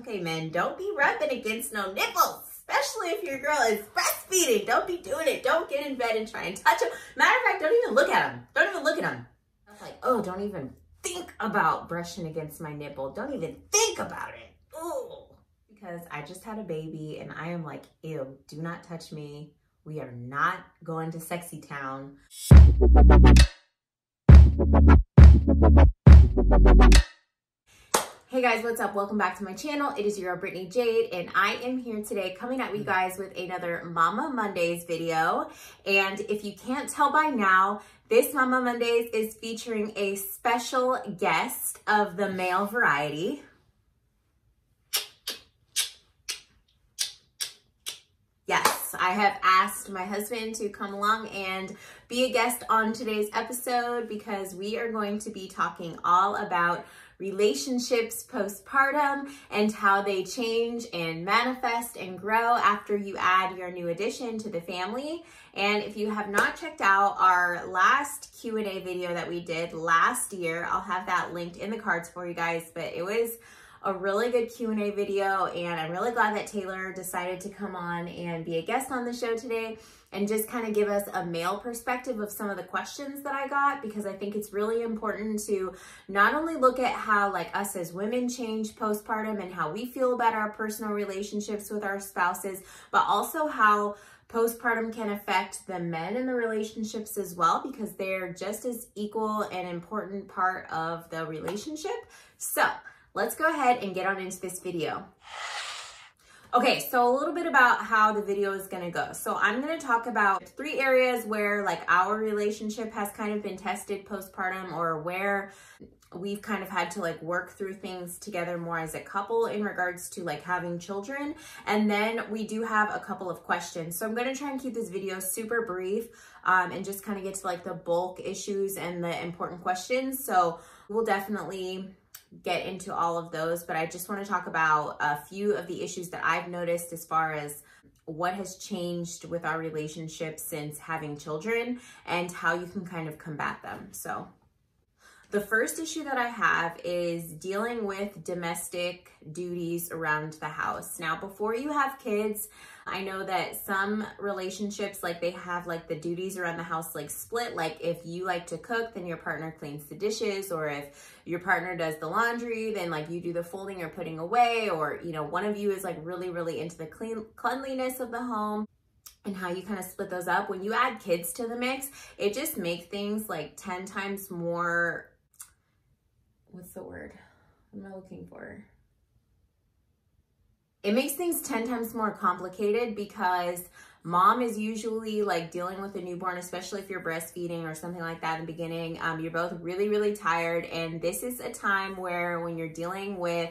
Okay, men, don't be rubbing against no nipples, especially if your girl is breastfeeding. Don't be doing it. Don't get in bed and try and touch them. Matter of fact, don't even look at them. Don't even look at them. I was like, oh, don't even think about brushing against my nipple. Don't even think about it. Oh, because I just had a baby and I am like, ew, do not touch me. We are not going to sexy town. Hey guys, what's up? Welcome back to my channel. It is your girl Brittany Jade and I am here today coming at you guys with another Mama Mondays video. And if you can't tell by now, this Mama Mondays is featuring a special guest of the male variety. Yes, I have asked my husband to come along and be a guest on today's episode because we are going to be talking all about relationships postpartum and how they change and manifest and grow after you add your new addition to the family. And if you have not checked out our last Q&A video that we did last year, I'll have that linked in the cards for you guys, but it was a really good Q&A video and I'm really glad that Taylor decided to come on and be a guest on the show today and just kind of give us a male perspective of some of the questions that I got, because I think it's really important to not only look at how like us as women change postpartum and how we feel about our personal relationships with our spouses, but also how postpartum can affect the men in the relationships as well, because they're just as equal and important part of the relationship. So let's go ahead and get on into this video. Okay, so a little bit about how the video is gonna go. So I'm gonna talk about three areas where like our relationship has kind of been tested postpartum, or where we've kind of had to like work through things together more as a couple in regards to like having children. And then we do have a couple of questions. So I'm gonna try and keep this video super brief and just kind of get to like the bulk issues and the important questions. So we'll definitely get into all of those, but I just want to talk about a few of the issues that I've noticed as far as what has changed with our relationship since having children and how you can kind of combat them. So the first issue that I have is dealing with domestic duties around the house. Now, before you have kids, I know that some relationships, like they have like the duties around the house, like split, like if you like to cook, then your partner cleans the dishes, or if your partner does the laundry, then like you do the folding or putting away, or, you know, one of you is like really, really into the cleanliness of the home. And how you kind of split those up. When you add kids to the mix, it just makes things like 10 times more, what's the word? What am I looking for? It makes things 10 times more complicated, because mom is usually like dealing with a newborn, especially if you're breastfeeding or something like that in the beginning. You're both really, really tired. And this is a time where when you're dealing with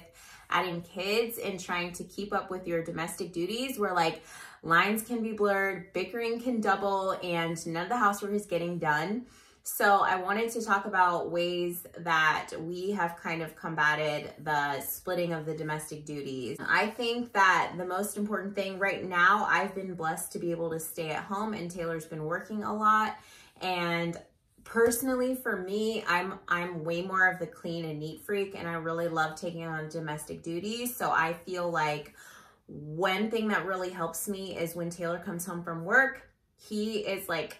adding kids and trying to keep up with your domestic duties, where like lines can be blurred, bickering can double, and none of the housework is getting done. So I wanted to talk about ways that we have kind of combated the splitting of the domestic duties. I think that the most important thing right now, I've been blessed to be able to stay at home and Taylor's been working a lot. And personally for me, I'm way more of the clean and neat freak, and I really love taking on domestic duties. So I feel like one thing that really helps me is when Taylor comes home from work, he is like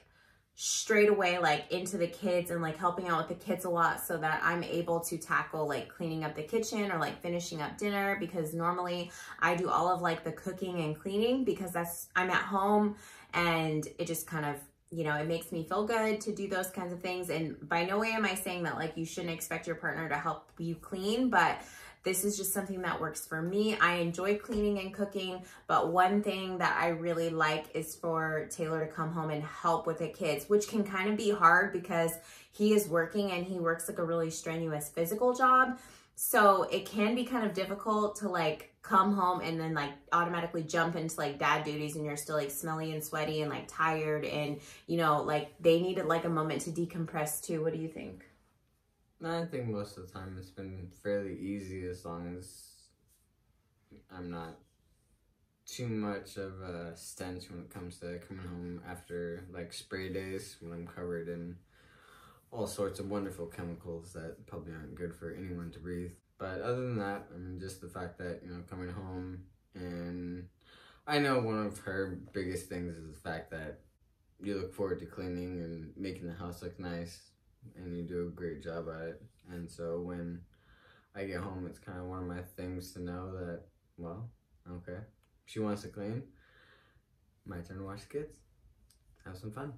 straight away like into the kids and like helping out with the kids a lot, so that I'm able to tackle like cleaning up the kitchen or like finishing up dinner, because normally I do all of like the cooking and cleaning, because that's, I'm at home, and it just kind of, you know, it makes me feel good to do those kinds of things. And by no way am I saying that like you shouldn't expect your partner to help you clean, but this is just something that works for me. I enjoy cleaning and cooking, but one thing that I really like is for Taylor to come home and help with the kids, which can kind of be hard because he is working and he works like a really strenuous physical job. So it can be kind of difficult to like come home and then like automatically jump into like dad duties, and you're still like smelly and sweaty and like tired, and you know, like they needed like a moment to decompress too. What do you think? I think most of the time it's been fairly easy, as long as I'm not too much of a stench when it comes to coming home after like spray days, when I'm covered in all sorts of wonderful chemicals that probably aren't good for anyone to breathe. But other than that, I mean, just the fact that, you know, coming home, and I know one of her biggest things is the fact that you look forward to cleaning and making the house look nice, and you do a great job at it. And so when I get home, it's kind of one of my things to know that, well, okay, she wants to clean, my turn to watch the kids, have some fun.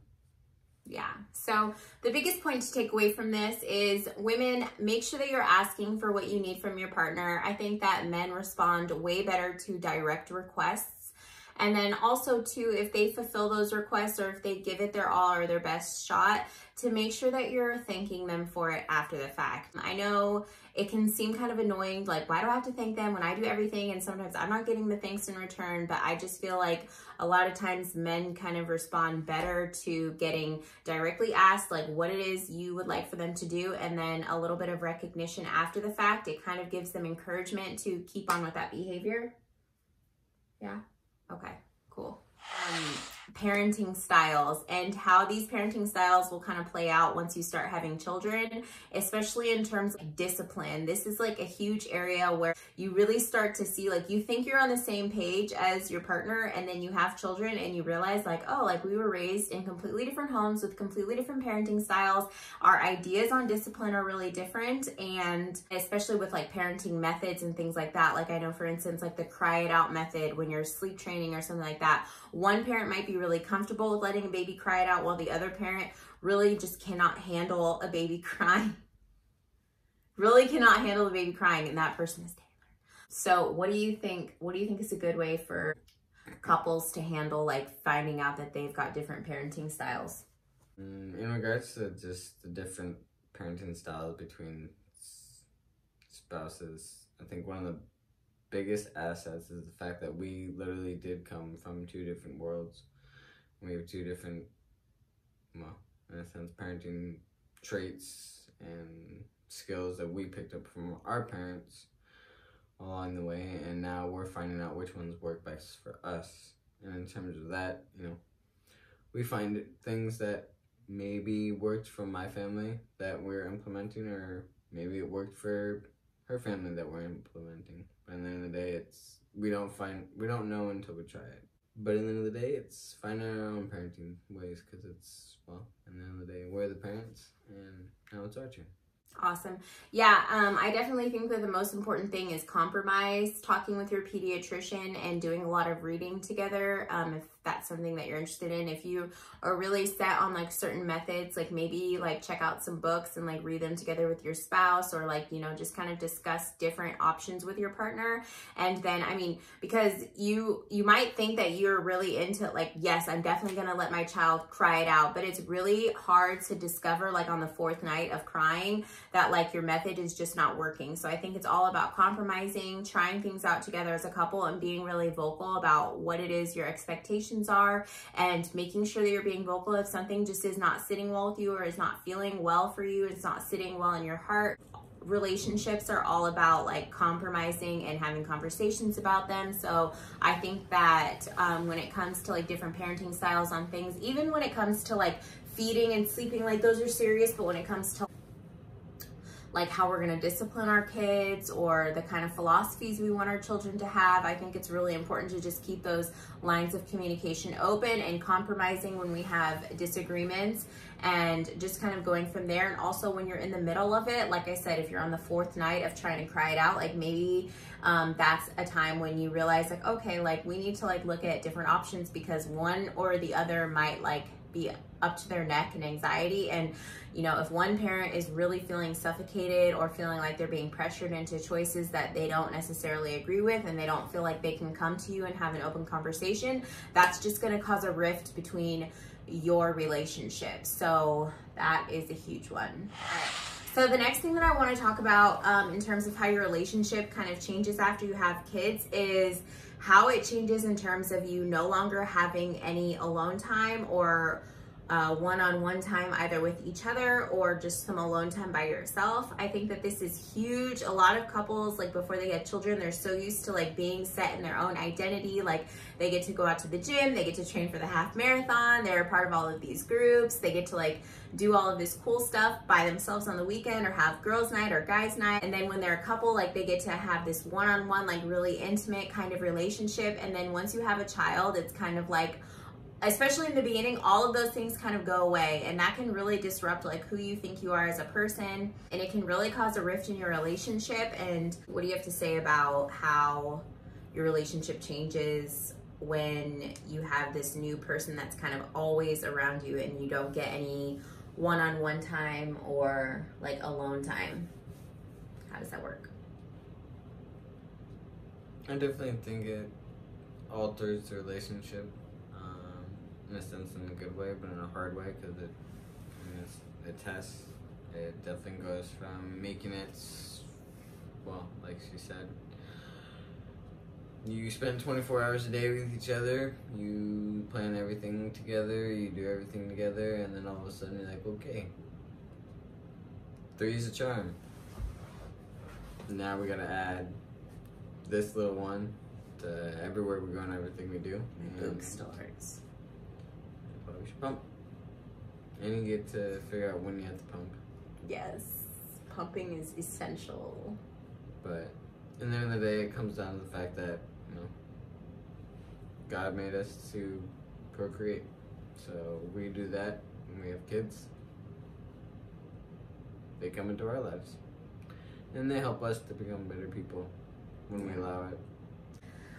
Yeah, so the biggest point to take away from this is, women, make sure that you're asking for what you need from your partner. I think that men respond way better to direct requests. And then also too, if they fulfill those requests, or if they give it their all or their best shot, to make sure that you're thanking them for it after the fact. I know it can seem kind of annoying, like, why do I have to thank them when I do everything? And sometimes I'm not getting the thanks in return, but I just feel like a lot of times men kind of respond better to getting directly asked, like, what it is you would like for them to do, and then a little bit of recognition after the fact. It kind of gives them encouragement to keep on with that behavior. Yeah, okay, cool. Parenting styles, and how these parenting styles will kind of play out once you start having children, especially in terms of discipline. This is like a huge area where you really start to see, like, you think you're on the same page as your partner, and then you have children and you realize, like, oh, like, we were raised in completely different homes with completely different parenting styles. Our ideas on discipline are really different, and especially with like parenting methods and things like that. Like, I know, for instance, like the cry it out method when you're sleep training or something like that, one parent might be really comfortable with letting a baby cry it out, while the other parent really just cannot handle a baby crying. Really cannot handle a baby crying, and that person is Taylor. So what do you think? What do you think is a good way for couples to handle, like, finding out that they've got different parenting styles? In regards to just the different parenting styles between spouses, I think one of the biggest assets is the fact that we literally did come from two different worlds. We have two different, well, in a sense, parenting traits and skills that we picked up from our parents along the way, and now we're finding out which ones work best for us. And in terms of that, you know, we find things that maybe worked for my family that we're implementing, or maybe it worked for her family that we're implementing. But at the end of the day, it's, we don't know until we try it. But at the end of the day, it's finding our own parenting ways, because it's, well, at the end of the day, we're the parents, and now it's our turn. Awesome. Yeah, I definitely think that the most important thing is compromise, talking with your pediatrician, and doing a lot of reading together, if that's something that you're interested in. If you are really set on, like, certain methods, like, maybe, like, check out some books and, like, read them together with your spouse, or, like, you know, just kind of discuss different options with your partner. And then, I mean, because you might think that you're really into, like, yes, I'm definitely going to let my child cry it out, but it's really hard to discover, like, on the fourth night of crying that, like, your method is just not working. So I think it's all about compromising, trying things out together as a couple, and being really vocal about what it is your expectations are, and making sure that you're being vocal if something just is not sitting well with you, or is not feeling well for you, it's not sitting well in your heart. Relationships are all about, like, compromising and having conversations about them. So I think that when it comes to, like, different parenting styles on things, even when it comes to, like, feeding and sleeping, like, those are serious, but when it comes to, like, how we're going to discipline our kids, or the kind of philosophies we want our children to have, I think it's really important to just keep those lines of communication open, and compromising when we have disagreements, and just kind of going from there. And also, when you're in the middle of it, like I said, if you're on the fourth night of trying to cry it out, like, maybe that's a time when you realize, like, okay, like, we need to, like, look at different options, because one or the other might, like, be up to their neck in anxiety. And, you know, if one parent is really feeling suffocated, or feeling like they're being pressured into choices that they don't necessarily agree with, and they don't feel like they can come to you and have an open conversation, that's just going to cause a rift between your relationship. So that is a huge one. So the next thing that I want to talk about in terms of how your relationship kind of changes after you have kids is how it changes in terms of you no longer having any alone time, or one-on-one time either with each other or just some alone time by yourself. I think that this is huge. A lot of couples, like before they get children, they're so used to like being set in their own identity. Like they get to go out to the gym, they get to train for the half marathon, they're a part of all of these groups, they get to like do all of this cool stuff by themselves on the weekend or have girls night or guys night. And then when they're a couple, like they get to have this one-on-one, like really intimate kind of relationship. And then once you have a child, it's kind of like, especially in the beginning, all of those things kind of go away, and that can really disrupt like who you think you are as a person, and it can really cause a rift in your relationship. And what do you have to say about how your relationship changes when you have this new person that's kind of always around you and you don't get any one-on-one time or like alone time? How does that work? I definitely think it alters the relationship. In a sense, in a good way, but in a hard way, because it tests. It definitely goes from making it, well, like she said, you spend 24 hours a day with each other, you plan everything together, you do everything together, and then all of a sudden you're like, okay, three's a charm. Now we gotta add this little one to everywhere we go and everything we do. My book still hurts. We should pump. And you get to figure out when you have to pump. Yes. Pumping is essential. But at the end of the day, it comes down to the fact that, you know, God made us to procreate. So we do that when we have kids. They come into our lives. And they help us to become better people when we allow it.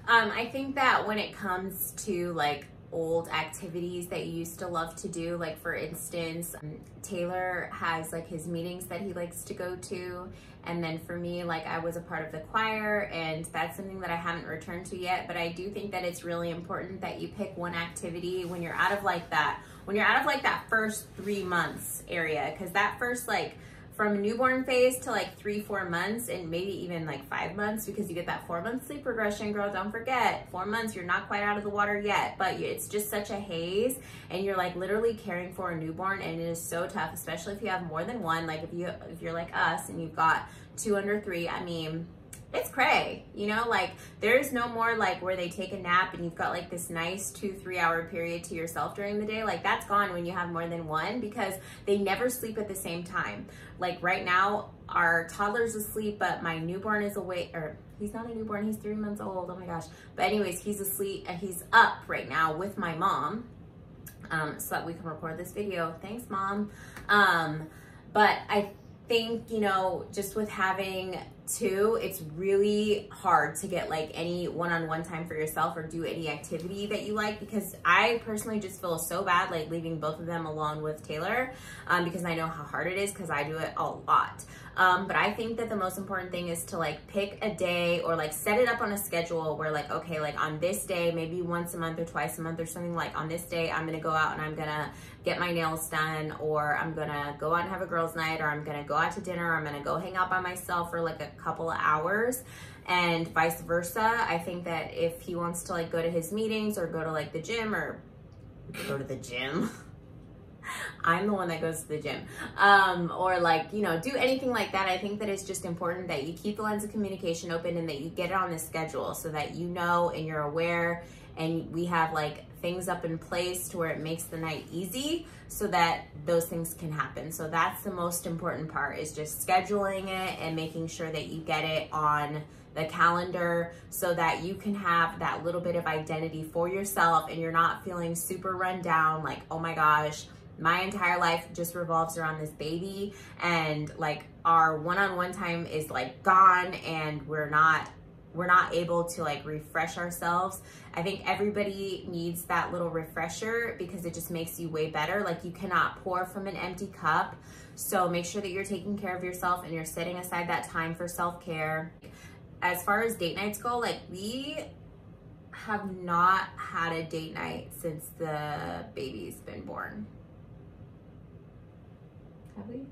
I think that when it comes to like old activities that you used to love to do, like for instance, Taylor has like his meetings that he likes to go to, and then for me, like I was a part of the choir, and that's something that I haven't returned to yet. But I do think that it's really important that you pick one activity when you're out of like that, when you're out of like that first 3 months area, because that first like from newborn phase to like 3-4 months, and maybe even like 5 months, because you get that 4-month sleep regression, girl, don't forget. 4 months, you're not quite out of the water yet, but it's just such a haze, and you're like literally caring for a newborn, and it is so tough, especially if you have more than one. Like if you're like us and you've got 2 under 3, I mean, it's cray, you know, like there's no more like where they take a nap and you've got like this nice 2-3 hour period to yourself during the day. Like that's gone when you have more than one, because they never sleep at the same time. Like right now, our toddler's asleep, but my newborn is awake, or he's not a newborn, he's 3 months old, oh my gosh. But anyways, he's asleep, he's up right now with my mom, so that we can record this video. Thanks, Mom. But I think, you know, just with having 2, it's really hard to get like any one-on-one time for yourself or do any activity that you like, because I personally just feel so bad like leaving both of them alone with Taylor, because I know how hard it is, because I do it a lot. But I think that the most important thing is to like pick a day or like set it up on a schedule where like, okay, like on this day, maybe once a month or twice a month or something, like on this day, I'm gonna go out and I'm gonna get my nails done, or I'm gonna go out and have a girls night, or I'm gonna go out to dinner, or I'm gonna go hang out by myself for like a couple of hours, and vice versa. I think that if he wants to like go to his meetings or go to like the gym, or go to the gym, I'm the one that goes to the gym, or like, you know, do anything like that, I think that it's just important that you keep the lens of communication open and that you get it on the schedule so that you know and you're aware, and we have like things up in place to where it makes the night easy so that those things can happen. So that's the most important part, is just scheduling it and making sure that you get it on the calendar so that you can have that little bit of identity for yourself, and you're not feeling super run down like, oh my gosh, my entire life just revolves around this baby, and like our one-on-one time is like gone, and we're not able to like refresh ourselves. I think everybody needs that little refresher, because it just makes you way better. Like you cannot pour from an empty cup. So make sure that you're taking care of yourself and you're setting aside that time for self-care. As far as date nights go, like we have not had a date night since the baby's been born. Have we?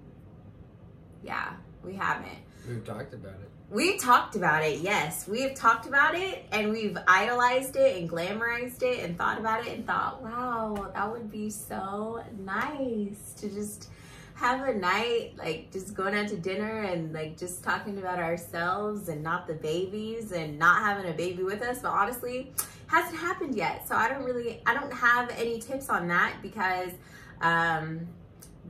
Yeah, we haven't. We've talked about it. We've talked about it, yes. We have talked about it, and we've idolized it and glamorized it and thought about it and thought, wow, that would be so nice to just have a night, like just going out to dinner and like just talking about ourselves and not the babies and not having a baby with us. But honestly, hasn't happened yet. So I don't have any tips on that because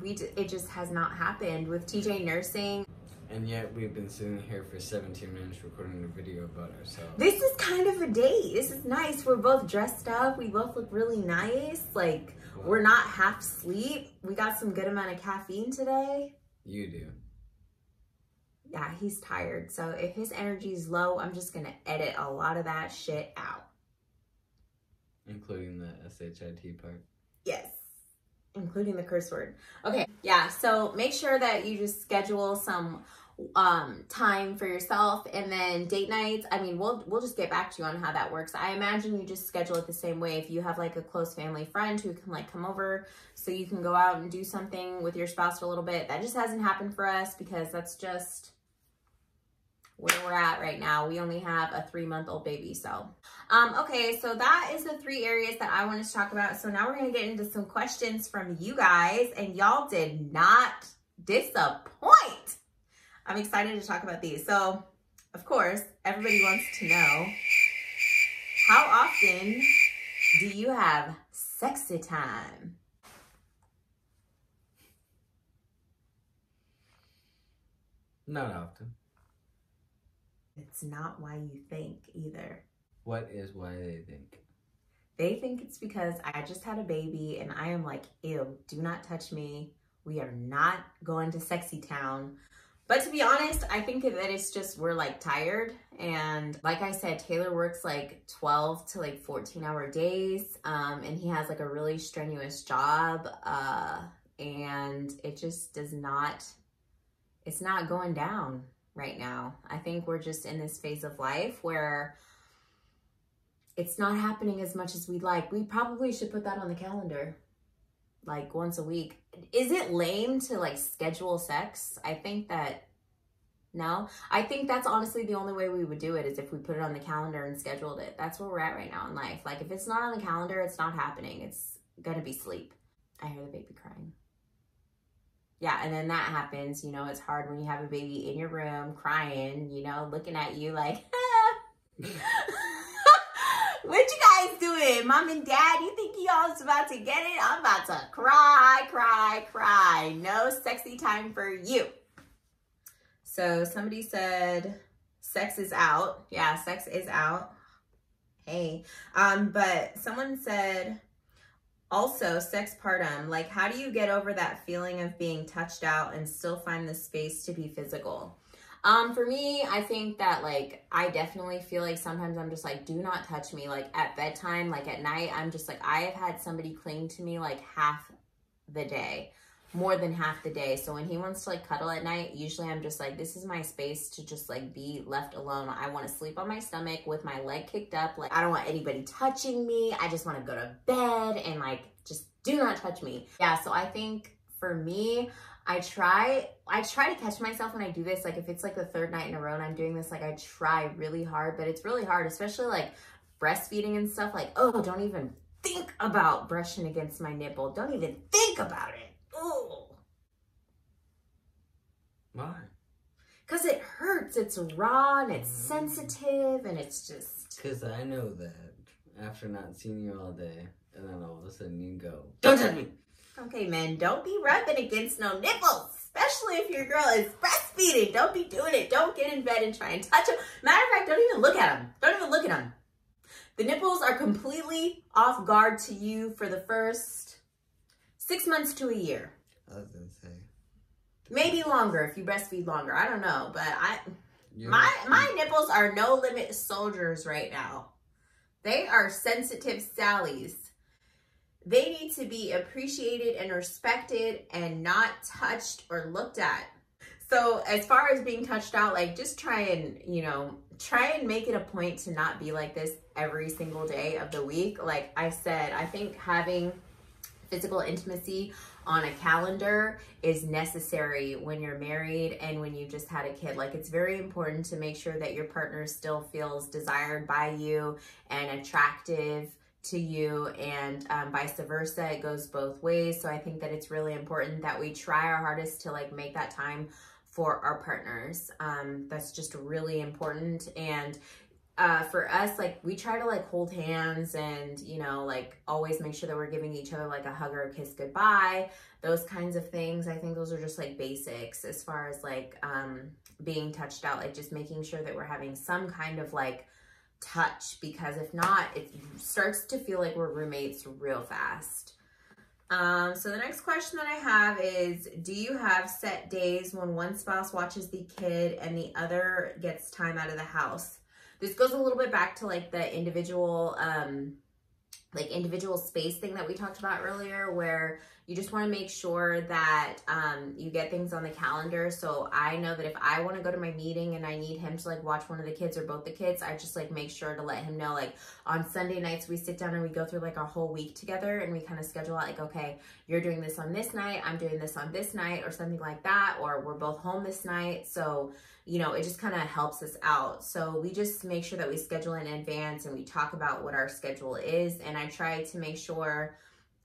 it just has not happened with TJ nursing. And yet we've been sitting here for 17 minutes recording a video about ourselves. This is kind of a date. This is nice. We're both dressed up. We both look really nice. Like, wow. We're not half asleep. We got some good amount of caffeine today. You do. Yeah, he's tired. So if his energy's low, I'm just going to edit a lot of that shit out. Including the SHIT part? Yes. Including the curse word. Okay. Yeah, so make sure that you just schedule some time for yourself, and then date nights, I mean, we'll just get back to you on how that works. I imagine you just schedule it the same way. If you have like a close family friend who can like come over so you can go out and do something with your spouse for a little bit. That just hasn't happened for us because that's just where we're at right now. We only have a 3-month-old baby. So, okay, so that is the 3 areas that I wanted to talk about. So now we're going to get into some questions from you guys, and y'all did not disappoint. I'm excited to talk about these. So, of course, everybody wants to know, how often do you have sexy time? Not often. It's not why you think either. What is why they think? They think it's because I just had a baby and I am like, ew, do not touch me. We are not going to sexy town. But to be honest, I think that it's just we're like tired. And like I said, Taylor works like 12 to like 14-hour days. And he has like a really strenuous job. And it just does not, it's not going down right now. I think we're just in this phase of life where it's not happening as much as we'd like. We probably should put that on the calendar, like once a week. Is it lame to like schedule sex? I think that, no. I think that's honestly the only way we would do it is if we put it on the calendar and scheduled it. That's where we're at right now in life. Like if it's not on the calendar, it's not happening. It's gonna be sleep. I hear the baby crying. Yeah, and then that happens, you know, it's hard when you have a baby in your room crying, you know, looking at you like, what you guys doing? Mom and dad, you think y'all's about to get it? I'm about to cry, cry, cry. No sexy time for you. So somebody said sex is out. Yeah, sex is out. Hey, but someone said, also, sexpartum, like how do you get over that feeling of being touched out and still find the space to be physical? For me, I think that like, I definitely feel like sometimes I'm just like, do not touch me. Like at bedtime, like at night, I'm just like, I have had somebody cling to me like half the day, more than half the day. So when he wants to like cuddle at night, usually I'm just like, this is my space to just like be left alone. I want to sleep on my stomach with my leg kicked up. Like I don't want anybody touching me. I just want to go to bed and like, just do not touch me. Yeah. So I think for me, I try to catch myself when I do this. Like if it's like the 3rd night in a row and I'm doing this, like I try really hard, but it's really hard, especially like breastfeeding and stuff. Like, oh, don't even think about brushing against my nipple. Don't even think about it. Oh. Why? Because it hurts. It's raw and it's sensitive and it's just... Because I know that after not seeing you all day and then all of a sudden you go, don't touch me. Okay, men, don't be rubbing against no nipples, especially if your girl is breastfeeding. Don't be doing it. Don't get in bed and try and touch them. Matter of fact, don't even look at them. Don't even look at them. The nipples are completely off guard to you for the first 6 months to a year. I was gonna say. Maybe longer if you breastfeed longer. I don't know, but my nipples are no limit soldiers right now. They are sensitive Sallies. They need to be appreciated and respected and not touched or looked at. So as far as being touched out, like just try and, you know, try and make it a point to not be like this every single day of the week. Like I said, I think having physical intimacy on a calendar is necessary when you're married and when you just had a kid. Like, it's very important to make sure that your partner still feels desired by you and attractive to you, and vice versa. It goes both ways. So I think that it's really important that we try our hardest to like make that time for our partners. That's just really important. And for us, like, we try to like hold hands and, you know, like always make sure that we're giving each other like a hug or a kiss goodbye, those kinds of things. I think those are just like basics as far as like being touched out, like just making sure that we're having some kind of like touch, because if not, it starts to feel like we're roommates real fast. So the next question that I have is, do you have set days when one spouse watches the kid and the other gets time out of the house? This goes a little bit back to like the individual, individual space thing that we talked about earlier, where you just want to make sure that you get things on the calendar. So I know that if I want to go to my meeting and I need him to like watch one of the kids or both the kids, I just like make sure to let him know, like on Sunday nights we sit down and we go through like our whole week together and we kind of schedule out like, okay, you're doing this on this night, I'm doing this on this night, or something like that, or we're both home this night. So, you know, it just kind of helps us out. So we just make sure that we schedule in advance and we talk about what our schedule is. And I try to make sure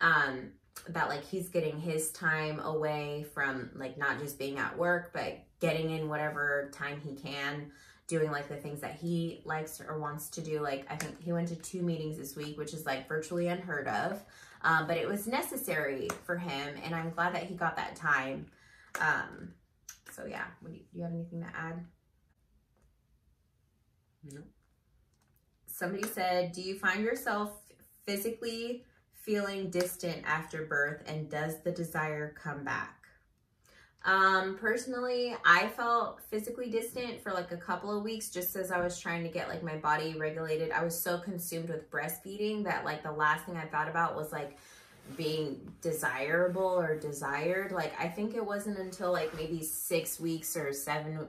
that like he's getting his time away from like not just being at work, but getting in whatever time he can, doing like the things that he likes or wants to do. Like, I think he went to 2 meetings this week, which is like virtually unheard of, but it was necessary for him, and I'm glad that he got that time. So yeah, do you have anything to add? No. Somebody said, do you find yourself physically feeling distant after birth, and does the desire come back? Personally, I felt physically distant for like a couple of weeks, just as I was trying to get like my body regulated. I was so consumed with breastfeeding that like the last thing I thought about was like being desirable or desired. Like, I think it wasn't until like maybe 6 weeks or 7,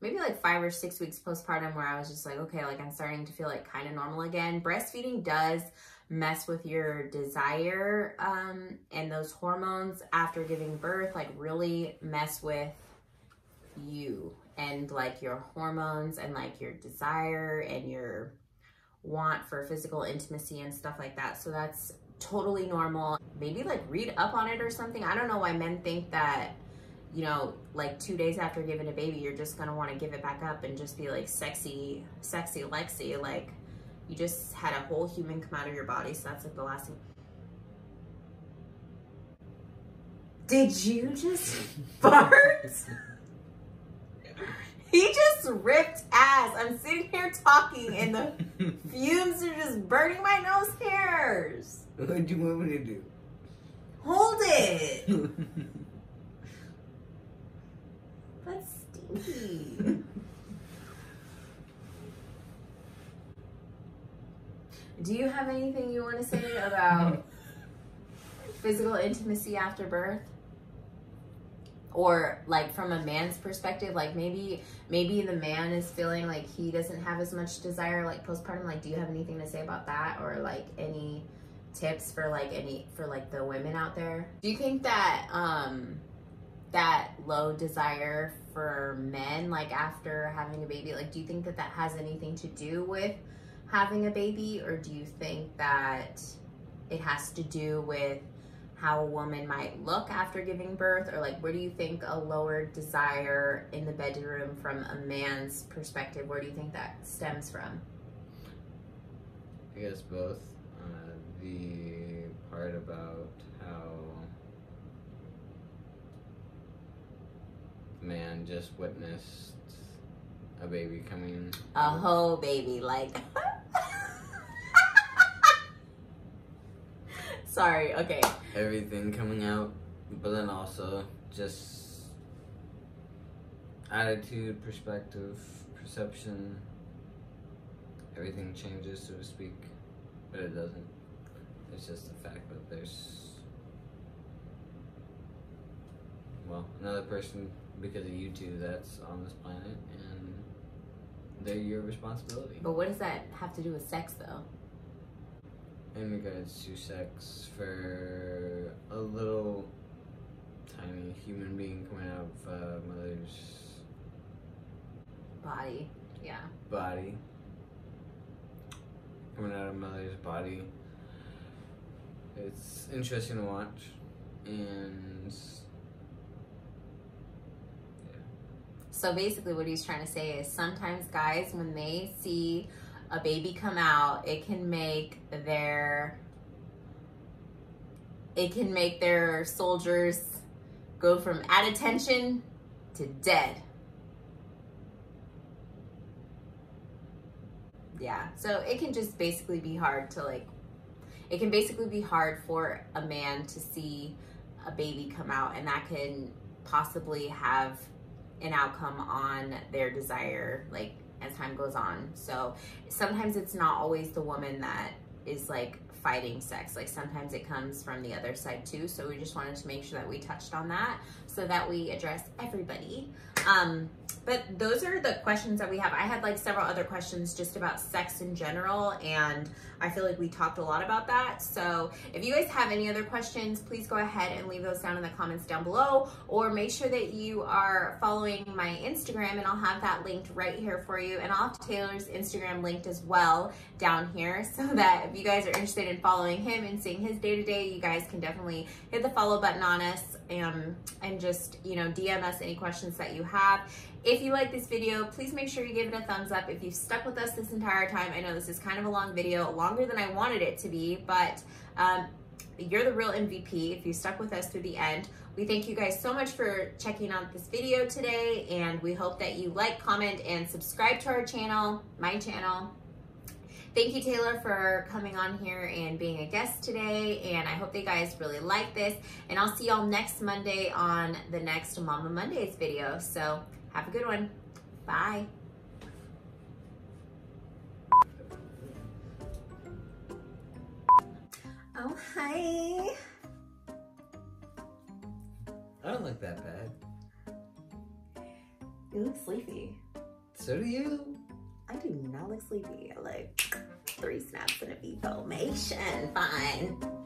maybe like 5 or 6 weeks postpartum where I was just like, okay, like I'm starting to feel like kind of normal again. Breastfeeding does mess with your desire, and those hormones after giving birth like really mess with you and like your hormones and like your desire and your want for physical intimacy and stuff like that. So that's totally normal. Maybe like read up on it or something. I don't know why men think that, you know, like 2 days after giving a baby, you're just gonna wanna give it back up and just be like sexy Lexi. Like, you just had a whole human come out of your body, so that's like the last thing. Did you just fart? He just ripped ass. I'm sitting here talking and the fumes are just burning my nose hairs. What do you want me to do? Hold it. That's stinky. Do you have anything you want to say about physical intimacy after birth? Or like from a man's perspective, like maybe the man is feeling like he doesn't have as much desire like postpartum. Like, do you have anything to say about that, or like any tips for like the women out there? Do you think that that low desire for men like after having a baby, like do you think that that has anything to do with having a baby, or do you think that it has to do with how a woman might look after giving birth? Or like, where do you think a lower desire in the bedroom from a man's perspective, where do you think that stems from? I guess both. The part about how man just witnessed a baby coming. A whole baby, like. Sorry, okay. Everything coming out, but then also just attitude, perspective, perception. Everything changes, so to speak, but it doesn't. It's just the fact that there's, well, another person because of you two that's on this planet, and they're your responsibility. But what does that have to do with sex, though? In regards to sex, for a little tiny human being coming out of mother's body. Yeah. Body. Coming out of mother's body. It's interesting to watch. And yeah. So basically what he's trying to say is sometimes guys, when they see a baby come out, it can make their soldiers go from at attention to dead. Yeah, so it can just basically be hard to like, it can basically be hard for a man to see a baby come out, and that can possibly have an outcome on their desire, like as time goes on. So sometimes it's not always the woman that is like fighting sex, like sometimes it comes from the other side too. So we just wanted to make sure that we touched on that so that we address everybody. But those are the questions that we have. I had like several other questions just about sex in general, and I feel like we talked a lot about that. So if you guys have any other questions, please go ahead and leave those down in the comments down below, or make sure that you are following my Instagram, and I'll have that linked right here for you. And I'll have Taylor's Instagram linked as well down here, so that if you guys are interested in following him and seeing his day-to-day, you guys can definitely hit the follow button on us, and just, you know, DM us any questions that you have. If you like this video, please make sure you give it a thumbs up. If you've stuck with us this entire time, I know this is kind of a long video, longer than I wanted it to be, but you're the real MVP if you stuck with us through the end. We thank you guys so much for checking out this video today, and we hope that you like, comment, and subscribe to our channel, my channel. Thank you, Taylor, for coming on here and being a guest today, and I hope that you guys really like this, and I'll see y'all next Monday on the next Mama Mondays video. So have a good one. Bye. Oh, hi. I don't look that bad. You look sleepy. So do you. I do not look sleepy. I like 3 snaps and a V formation. Fine.